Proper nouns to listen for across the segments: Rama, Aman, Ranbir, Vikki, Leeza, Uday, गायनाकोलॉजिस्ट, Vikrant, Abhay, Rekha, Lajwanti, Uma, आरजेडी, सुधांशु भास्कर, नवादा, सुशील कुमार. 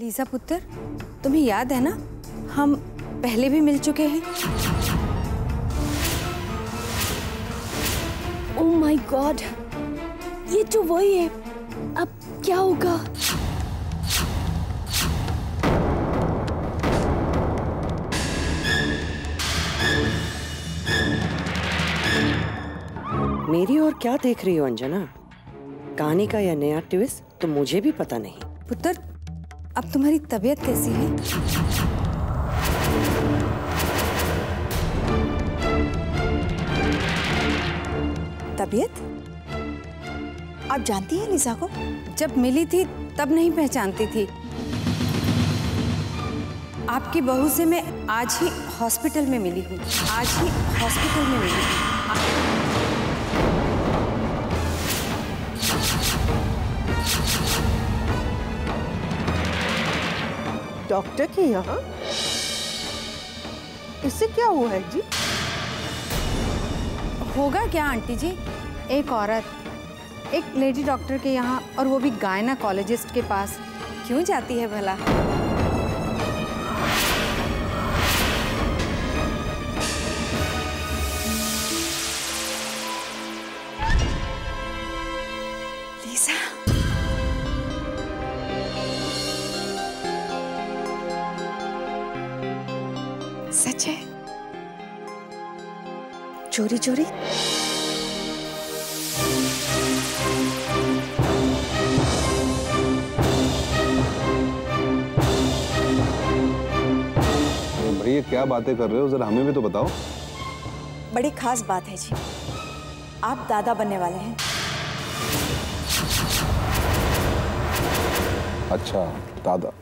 Lisa पुत्र, तुम्हें याद है ना, हम पहले भी मिल चुके हैं। ओह माय गॉड, ये तो वही है। अब क्या होगा? मेरी और क्या देख रही हो अंजना? कहानी का यह नया ट्विस्ट तो मुझे भी पता नहीं। पुत्र, अब तुम्हारी तबीयत कैसी है? तबीयत? आप जानती हैं लीजा को? जब मिली थी तब नहीं पहचानती थी। आपकी बहू से मैं आज ही हॉस्पिटल में मिली हूँ। डॉक्टर के यहाँ? इससे क्या हुआ है जी? होगा क्या आंटी जी, एक औरत एक लेडी डॉक्टर के यहाँ, और वो भी गायनाकोलॉजिस्ट के पास क्यों जाती है भला? लीजा, सच है? चोरी चोरी? ये क्या बातें कर रहे हो, जरा हमें भी तो बताओ। बड़ी खास बात है जी, आप दादा बनने वाले हैं। अच्छा, दादा?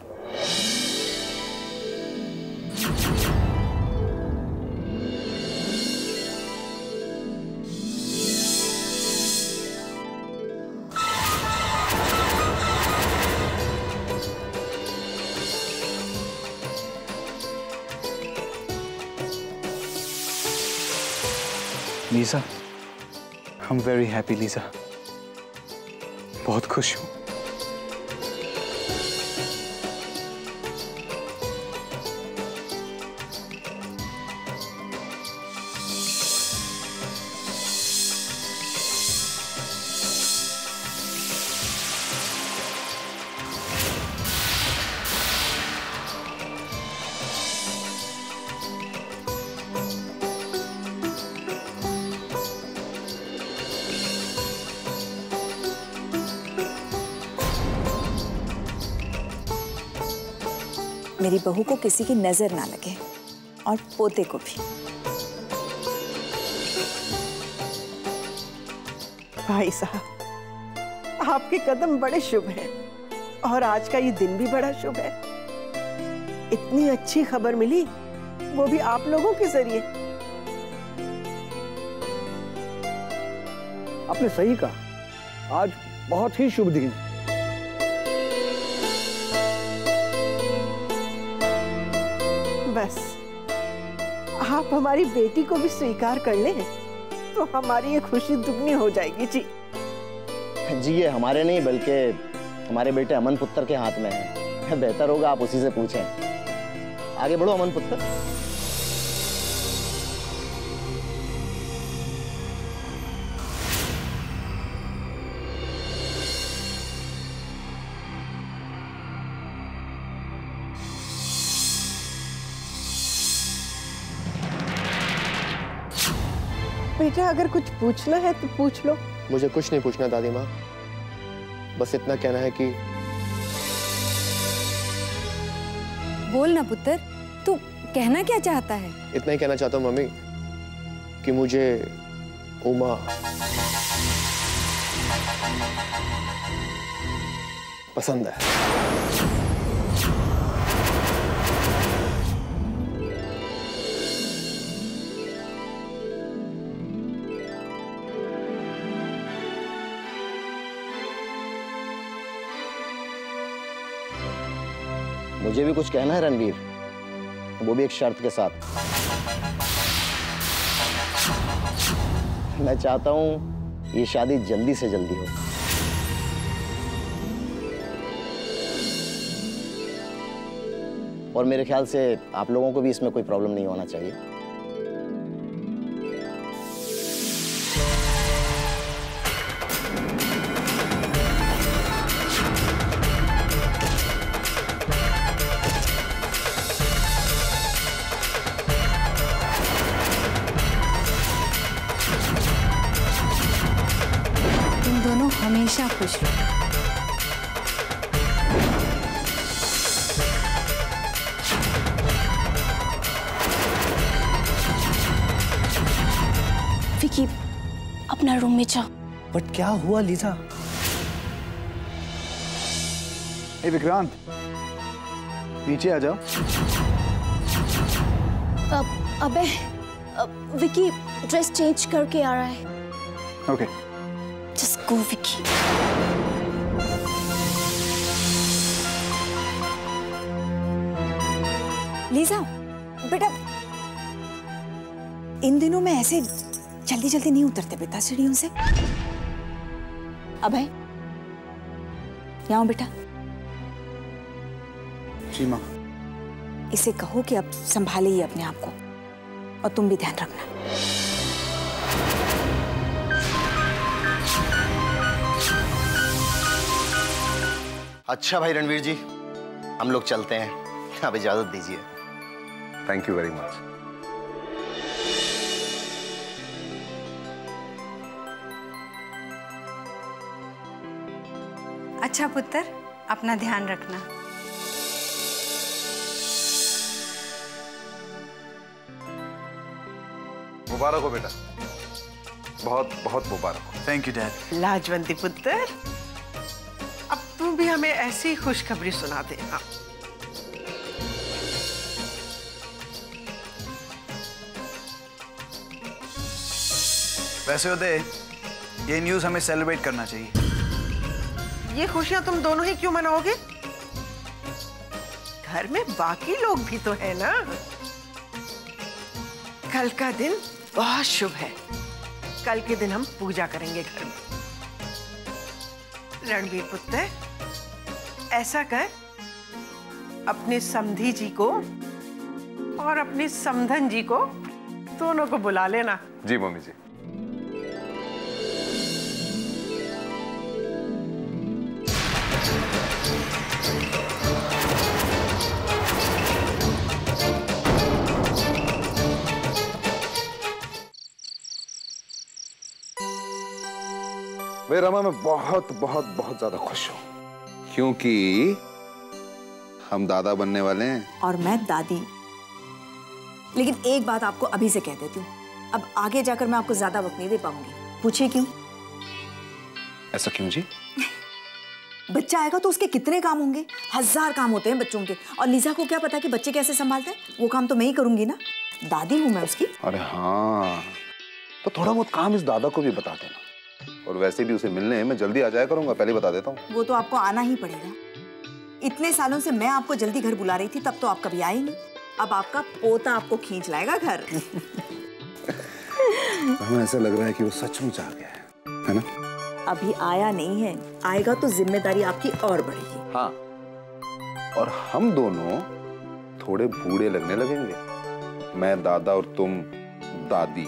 Lisa, I'm very happy Lisa, बहुत खुश हूँ। मेरी बहू को किसी की नजर ना लगे, और पोते को भी। भाई साहब, आपके कदम बड़े शुभ हैं, और आज का ये दिन भी बड़ा शुभ है। इतनी अच्छी खबर मिली, वो भी आप लोगों के जरिए। आपने सही कहा, आज बहुत ही शुभ दिन। बस आप हमारी बेटी को भी स्वीकार कर लें तो हमारी ये खुशी दुगनी हो जाएगी। जी जी, ये हमारे नहीं बल्कि हमारे बेटे अमन पुत्र के हाथ में है। बेहतर होगा आप उसी से पूछें। आगे बढ़ो अमन पुत्र। बेटा, अगर कुछ पूछना है तो पूछ लो। मुझे कुछ नहीं पूछना दादी माँ, बस इतना कहना है कि बोल ना पुत्र, तू कहना क्या चाहता है? इतना ही कहना चाहता हूँ मम्मी कि मुझे उमा पसंद है। मुझे भी कुछ कहना है रणबीर, वो भी एक शर्त के साथ। मैं चाहता हूँ ये शादी जल्दी से जल्दी हो। और मेरे ख्याल से आप लोगों को भी इसमें कोई प्रॉब्लम नहीं होना चाहिए। हमेशा खुश रहो। विक्की, अपना रूम में जाओ। बट क्या हुआ लीजा? ए विक्रांत, नीचे आ जाओ। अबे, विक्की ड्रेस चेंज करके आ रहा है। Okay Just go, Vikki. Lisa, बेटा, इन दिनों मैं ऐसे जल्दी जल्दी नहीं उतरते बेटा सीढ़ियों से। अभय, यहाँ आओ बेटा। जी माँ। इसे कहो कि अब संभाले ही अपने आप को, और तुम भी ध्यान रखना। अच्छा भाई रणवीर जी, हम लोग चलते हैं, आप इजाजत दीजिए। Thank you very much. अच्छा पुत्र, अपना ध्यान रखना। मुबारक हो बेटा, बहुत बहुत मुबारक हो। Thank you dad. लाजवंती पुत्र, तू भी हमें ऐसी खुशखबरी सुना देना। वैसे उदय, ये न्यूज हमें सेलिब्रेट करना चाहिए। ये खुशियां तुम दोनों ही क्यों मनाओगे? घर में बाकी लोग भी तो है ना। कल का दिन बहुत शुभ है। कल के दिन हम पूजा करेंगे घर में। रणबीर पुत्र, ऐसा कर, अपने समधी जी को और अपने समधन जी को, दोनों को बुला लेना। जी मम्मी जी। रमा, मैं बहुत बहुत बहुत ज्यादा खुश हूँ क्योंकि हम दादा बनने वाले हैं और मैं दादी। लेकिन एक बात आपको अभी से कह देती हूँ, अब आगे जाकर मैं आपको ज्यादा वक्त नहीं दे पाऊंगी। पूछिए क्यों? ऐसा क्यों जी? बच्चा आएगा तो उसके कितने काम होंगे, 1000 काम होते हैं बच्चों के। और लीजा को क्या पता कि बच्चे कैसे संभालते हैं? वो काम तो मैं ही करूंगी ना, दादी हूँ मैं उसकी। अरे हाँ, तो थोड़ा बहुत काम इस दादा को भी बता देना। और वैसे भी उसे मिलने मैं जल्दी आ जाया करूंगा, पहले बता देता हूँ। वो तो आपको आना ही पड़ेगा। इतने सालों से मैं आपको जल्दी घर बुला रही थी, तब तो आप कभी आए नहीं। अब आपका पोता आपको खींच लाएगा घर। हमें ऐसा लग रहा है कि वो सचमुच आ गया है ना? अभी आया नहीं है, आएगा तो जिम्मेदारी आपकी और बढ़ेगी। हाँ, और हम दोनों थोड़े बूढ़े लगने लगेंगे, मैं दादा और तुम दादी।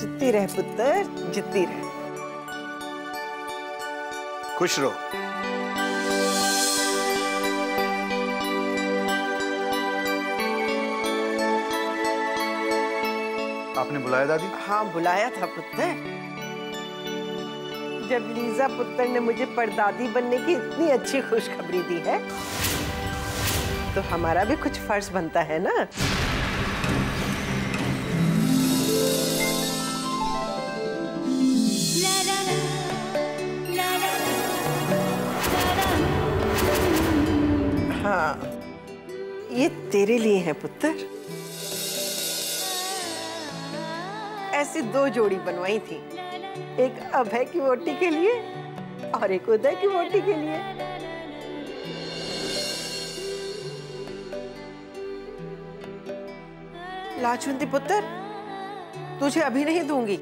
जित्ती रह पुत्र, जित्ती रह। खुश रहो। आपने बुलाया दादी? हाँ, बुलाया था पुत्र। जब लीजा पुत्र ने मुझे परदादी बनने की इतनी अच्छी खुशखबरी दी है, तो हमारा भी कुछ फर्ज बनता है ना। ला ला ला, ला हाँ, ये तेरे लिए है पुत्र। ऐसी दो जोड़ी बनवाई थी, एक अभय की वोटी के लिए और एक उदय की वोटी के लिए। लाजवंती पुत्र, तुझे अभी नहीं दूंगी,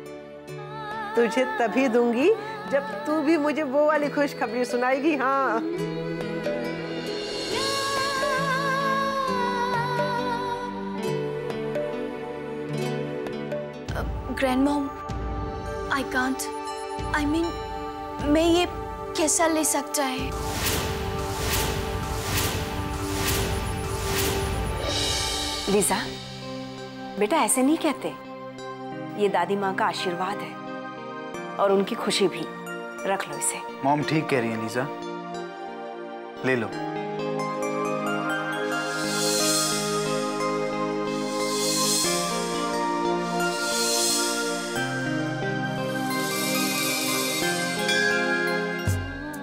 तुझे तभी दूंगी जब तू भी मुझे वो वाली खुशखबरी सुनाएगी। हाँ, grandmom, I can't, I mean मैं ये कैसा ले सकता है? लीजा, बेटा ऐसे नहीं कहते। ये दादी माँ का आशीर्वाद है और उनकी खुशी भी। रख लो इसे। मॉम ठीक कह रही है लीजा, ले लो।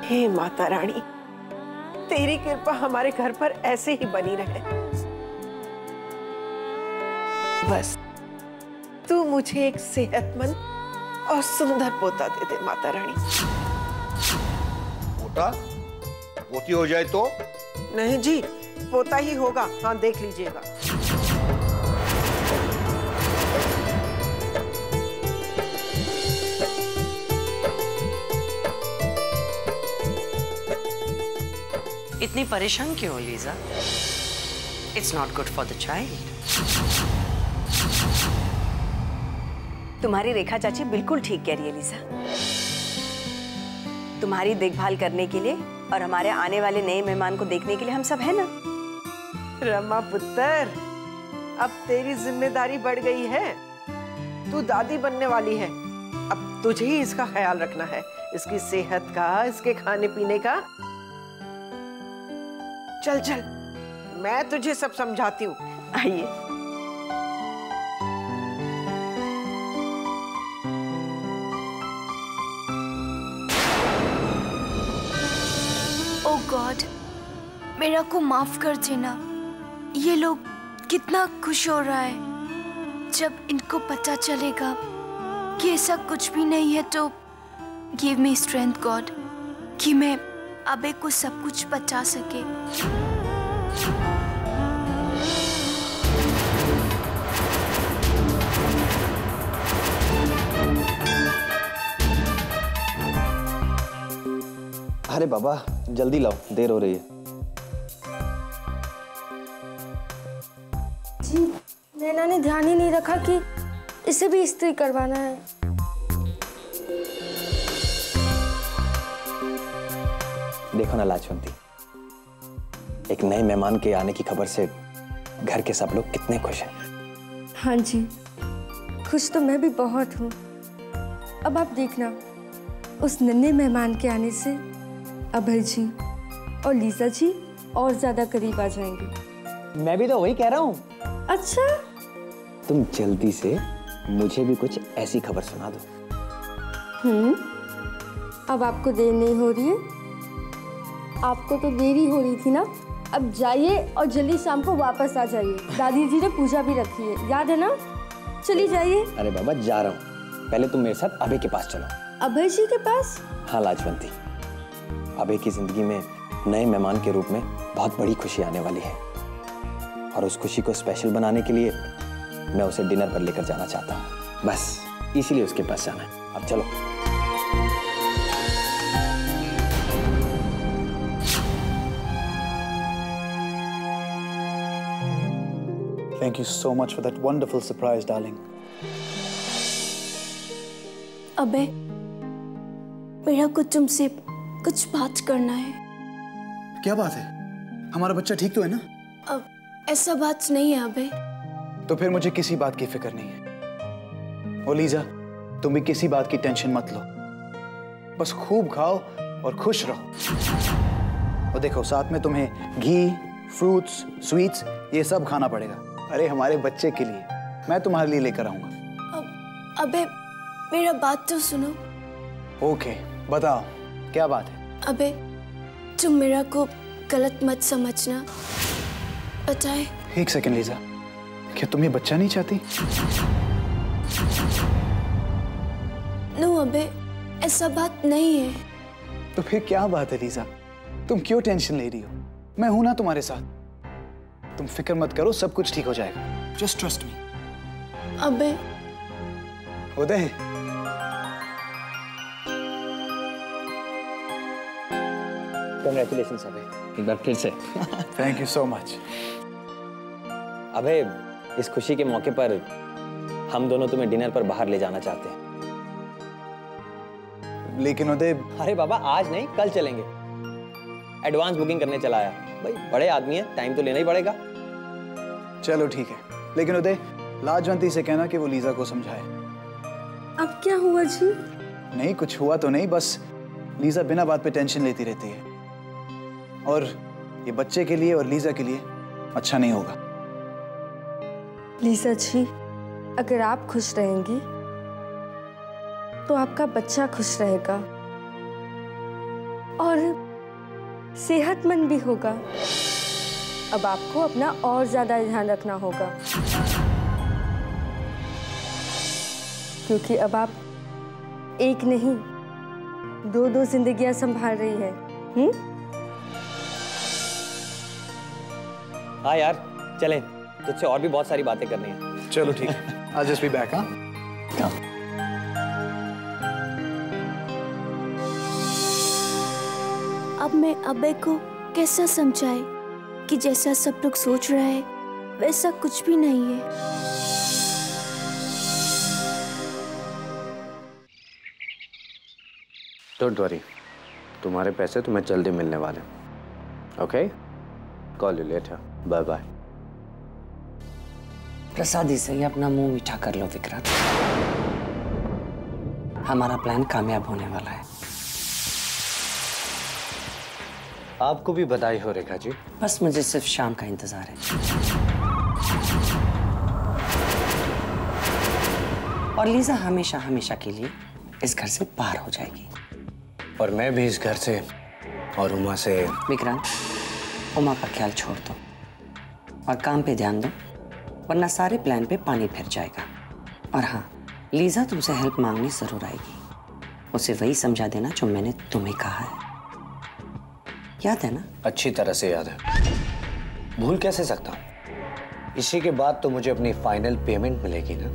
हे माता रानी, तेरी कृपा हमारे घर पर ऐसे ही बनी रहे। बस तू मुझे एक सेहतमंद और सुंदर पोता दे दे माता रानी। पोता? पोती हो जाए तो? नहीं जी, पोता ही होगा। हाँ, देख लीजिएगा। इतनी परेशान क्यों हो Liza? It's not good for the child. तुम्हारी रेखा चाची बिल्कुल ठीक कह रही है लीजा। तुम्हारी देखभाल करने के लिए और हमारे आने वाले नए मेहमान को देखने के लिए हम सब है ना। रमा पुत्र, अब तेरी जिम्मेदारी बढ़ गई है। तू दादी बनने वाली है, अब तुझे ही इसका ख्याल रखना है, इसकी सेहत का, इसके खाने पीने का। चल चल, मैं तुझे सब समझाती हूँ। आइए। ओ गॉड, मेरा को माफ कर देना। ये लोग कितना खुश हो रहा है। जब इनको पता चलेगा कि ऐसा कुछ भी नहीं है तो गिव मी स्ट्रेंथ गॉड कि मैं अबे को सब कुछ बचा सके। अरे बाबा जल्दी लाओ, देर हो रही है। जी, नैना ने ध्यान ही नहीं रखा कि इसे भी इस्त्री करवाना है। देखो ना लाजवंती, एक नए मेहमान के आने की खबर से घर के सब लोग कितने खुश हैं। हाँ जी, खुश तो मैं भी बहुत हूँ। अब आप देखना, उस नन्हे मेहमान के आने से अभय जी और लीजा जी और ज्यादा करीब आ जाएंगे। मैं भी तो वही कह रहा हूँ। अच्छा, तुम जल्दी से मुझे भी कुछ ऐसी खबर सुना दो। अब आपको देर नहीं हो रही है? आपको तो देरी हो रही थी ना। अब जाइए और जल्दी शाम को वापस आ जाइए। दादी जी ने पूजा भी रखी है, याद है ना। चली जाइए। अरे बाबा जा रहा हूँ, पहले तुम मेरे साथ अभय के पास चलो। अभय जी के पास? हाँ लाजवंती, अभय की जिंदगी में नए मेहमान के रूप में बहुत बड़ी खुशी आने वाली है और उस खुशी को स्पेशल बनाने के लिए मैं उसे डिनर पर लेकर जाना चाहता हूँ। बस इसीलिए उसके पास जाना है। अब चलो। Thank you so much for that wonderful surprise, darling. अबे, मेरा कुछ तुमसे कुछ बात करना है। क्या बात है? हमारा बच्चा ठीक तो है ना? अब ऐसा बात नहीं है अबे। तो फिर मुझे किसी बात की फिक्र नहीं है। ओ लीजा, तुम भी किसी बात की टेंशन मत लो। बस खूब खाओ और खुश रहो। और देखो, साथ में तुम्हें घी, फ्रूट्स, स्वीट्स ये सब खाना पड़ेगा। अरे हमारे बच्चे के लिए, मैं तुम्हारे लिए लेकर आऊंगा। अबे मेरा बात तो सुनो। ओके, बताओ क्या बात है? अबे तुम मेरा को गलत मत समझना। अजय, एक सेकंड लीजा, क्या तुम ये बच्चा नहीं चाहती? नो अबे, ऐसा बात नहीं है। तो फिर क्या बात है लीजा? तुम क्यों टेंशन ले रही हो? मैं हूं ना तुम्हारे साथ। तुम फिक्र मत करो, सब कुछ ठीक हो जाएगा। Just trust me. अबे उदय, Congratulations अबे, एक बार फिर से। Thank you so much। अबे, इस खुशी के मौके पर हम दोनों तुम्हें डिनर पर बाहर ले जाना चाहते हैं। लेकिन उदय। अरे बाबा, आज नहीं कल चलेंगे। एडवांस बुकिंग करने चला आया। भाई बड़े आदमी है, टाइम तो लेना ही पड़ेगा। चलो ठीक है, लेकिन उदय लाजवंती से कहना कि वो लीजा को समझाए। अब क्या हुआ जी? नहीं कुछ हुआ तो नहीं, बस लीजा बिना बात पे टेंशन लेती रहती है और ये बच्चे के लिए और लीजा के लिए अच्छा नहीं होगा। लीजा जी, अगर आप खुश रहेंगी तो आपका बच्चा खुश रहेगा और सेहतमंद भी होगा। अब आपको अपना और ज्यादा ध्यान रखना होगा क्योंकि अब आप एक नहीं दो जिंदगियां संभाल रही है। हाँ यार, चलें, तुझसे और भी बहुत सारी बातें करनी है। चलो ठीक है, I'll just be back। हाँ अब मैं अबे को कैसा समझाए कि जैसा सब लोग सोच रहा है वैसा कुछ भी नहीं है। डोंट वरी, तुम्हारे पैसे तुम्हें जल्दी मिलने वाले। Okay, call you later, bye bye. प्रसादी से ही अपना मुंह मीठा कर लो विक्रांत, हमारा प्लान कामयाब होने वाला है। आपको भी बधाई हो रेखा जी। बस मुझे सिर्फ शाम का इंतजार है और लीजा हमेशा हमेशा के लिए इस घर से बाहर हो जाएगी। और मैं भी इस घर से और उमा से। विक्रांत, उमा का ख्याल छोड़ दो और काम पे ध्यान दो, वरना सारे प्लान पे पानी फिर जाएगा। और हाँ, लीजा तुमसे हेल्प मांगने जरूर आएगी। उसे वही समझा देना जो मैंने तुम्हें कहा है, याद है ना? अच्छी तरह से याद है, भूल कैसे सकता हूँ। इसी के बाद तो मुझे अपनी फाइनल पेमेंट मिलेगी ना।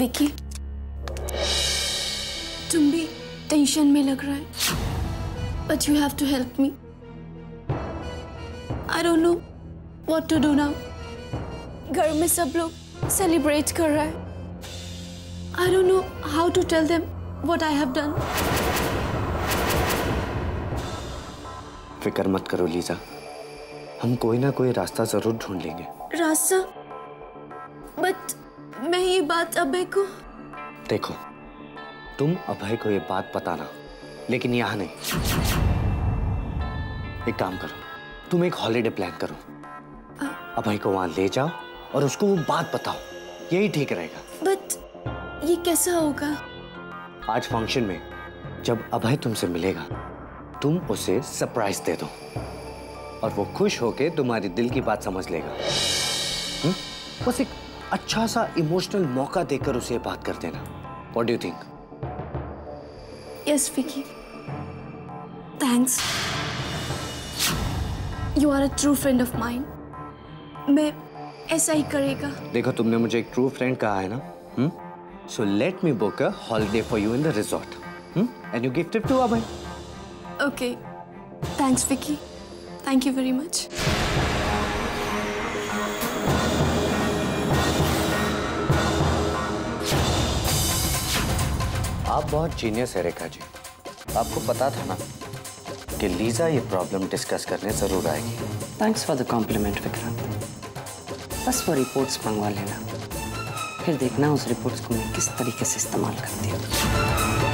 विक्की, तुम भी टेंशन में लग रहा है, but you have to help me. I don't know what to do now. घर में सब लोग सेलिब्रेट कर रहा है। I don't know how to tell them what I have done. फिक्र मत करो लीजा, हम कोई ना कोई रास्ता जरूर ढूंढ लेंगे। रास्ता? बट मैं ये बात अभय को। देखो, तुम अभय को ये बात बताना, लेकिन यहाँ नहीं। एक काम करो, तुम एक हॉलिडे प्लान करो, अभय को वहां ले जाओ और उसको वो बात बताओ, यही ठीक रहेगा। बट ये कैसा होगा? आज फंक्शन में जब अभय तुमसे मिलेगा, तुम उसे सरप्राइज दे दो और वो खुश होके तुम्हारी दिल की बात समझ लेगा। बस एक अच्छा सा इमोशनल मौका देकर उसे बात कर देना। What do you think? Yes, Vikki. Thanks. You are a true friend of mine. मैं ऐसा ही करेगा। देखो, तुमने मुझे एक ट्रू फ्रेंड कहा है ना? So let me book a holiday for you in the resort. And you gift it to Abhay. Okay. Thanks, Vikki. Thank you very much. आप बहुत जीनियस है रेखा जी, आपको पता था ना कि लीजा ये प्रॉब्लम डिस्कस करने जरूर आएगी। Thanks for the compliment Vikrant. बस वो रिपोर्ट्स मंगवा लेना, फिर देखना उस रिपोर्ट्स को मैं किस तरीके से इस्तेमाल करती हूँ।